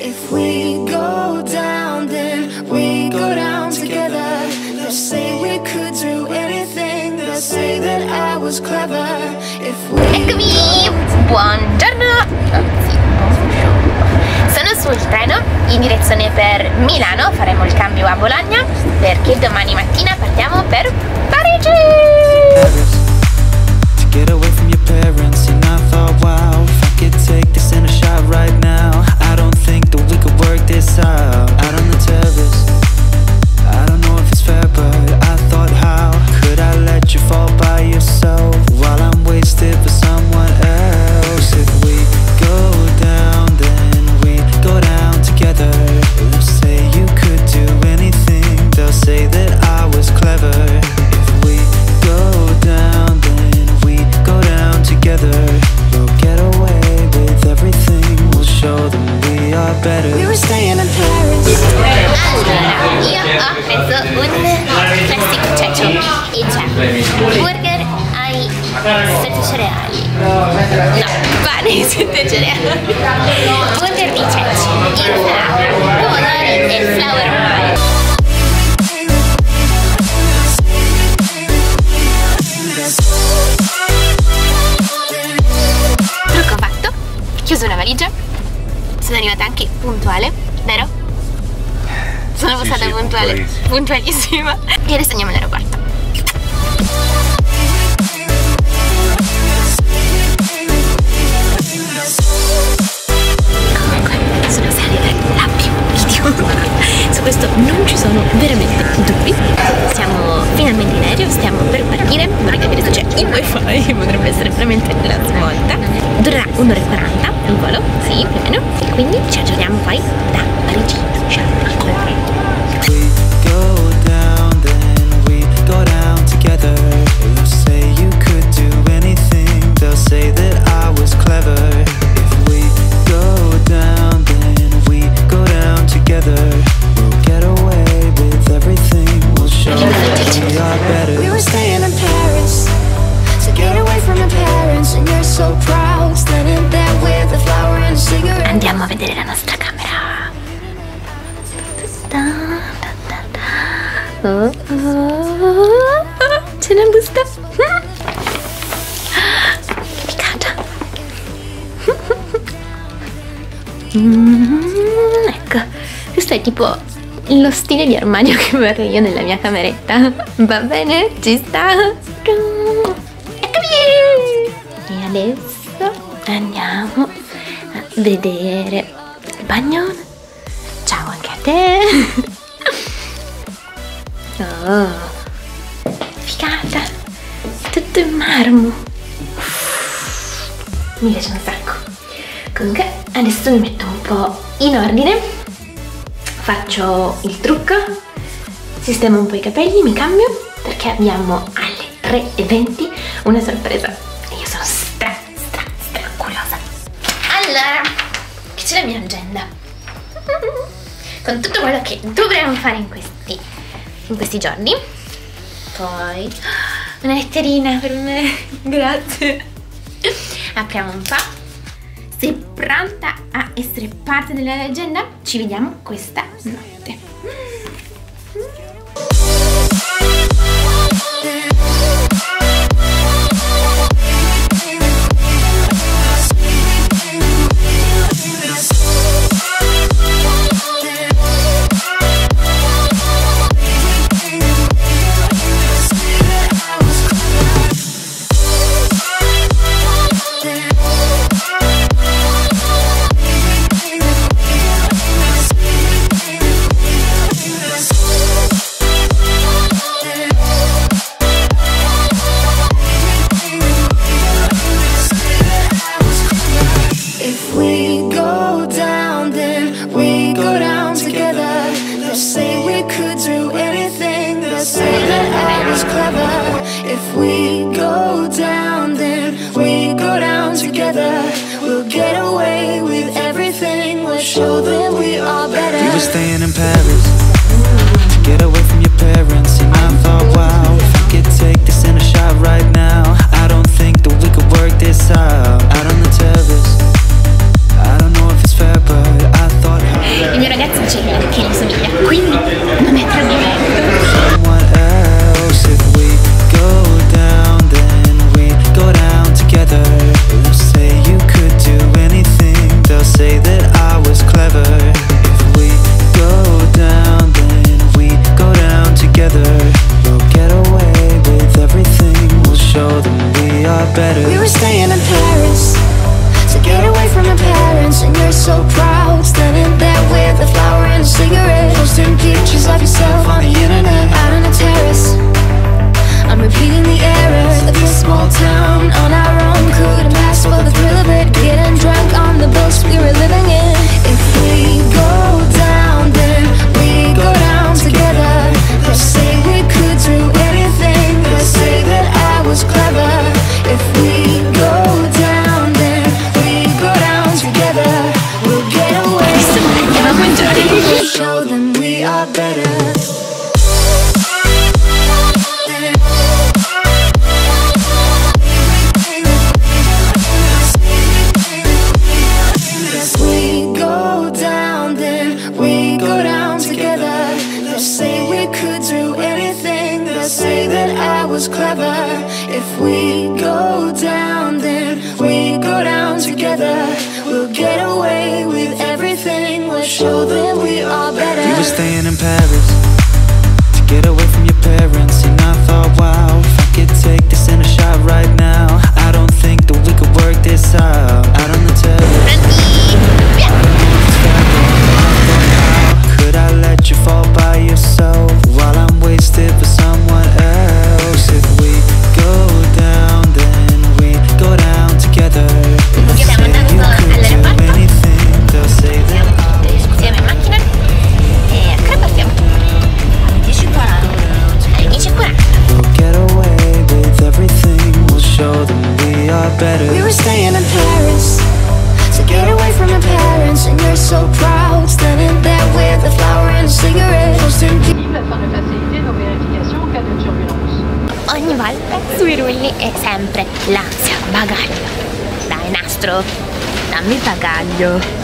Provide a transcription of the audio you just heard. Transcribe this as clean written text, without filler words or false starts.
If we go down, then we go down together. They'll say we could do anything. They'll say that I was clever. If we go down... Buongiorno! Sono sul treno in direzione per Milano. Faremo il cambio a Bologna perché domani mattina partiamo per Parigi! We were staying in Paris. Allora, io ho preso un classic potato e c'è burger ai 7 cereali. No, pane ai 7 cereali. Burger di ceci, insalata, pomodori e flour pie. Trucco fatto, chiuso la valigia. Sono arrivata anche puntuale, vero? Sono passata sì, puntuale, puntualissima. E adesso andiamo all'aeroporto. Comunque, sono salita la più video. Su questo non ci sono veramente dubbi. Siamo finalmente in aereo, stiamo per partire. Vorrei capire se c'è il wifi, potrebbe essere veramente la svolta. Durerà 1 ora e 40. Il volo? Sì, più o meno. E quindi ci aggiorniamo poi da Parigi. Andiamo a vedere la nostra camera. C'è una busta. Che picata. Ecco, questo è tipo lo stile di armadio che vorrei io nella mia cameretta. Va bene? Ci sta. Eccomi! E adesso andiamo vedere il bagno. Ciao anche a te. Oh, figata, tutto in marmo, mi piace un sacco. Comunque adesso mi metto un po' in ordine, faccio il trucco, sistemo un po' i capelli, mi cambio perché abbiamo alle 3:20 una sorpresa. La mia agenda con tutto quello che dovremmo fare in questi giorni. Poi una letterina per me, grazie. Apriamo un po'. Sei pronta a essere parte della agenda? Ci vediamo questa notte. If we go down, then we go down together. We'll get away with everything. We'll show them we are better. We were staying in Paris to get away from your parents, and I thought, wow, if I could take this in a shot right now, I don't think that we could work this out. Out on the terrace, I don't know if it's fair, but I thought. show them we are better. Clever. If we go down, then we go down together. We'll get away with everything. We'll show them we are better. We were staying in Paris to get away from your parents, and I thought, wow, if I could take this in a shot right now, I don't think that we could work this out. Out on the terrace, could I let you fall by yourself while I'm wasted for someone else? We were staying in Paris to get away from your parents, and you're so proud, standing there with a flower and a cigarette. Ogni volta sui rulli è sempre l'ansia, bagaglio. Dai nastro, dammi il bagaglio.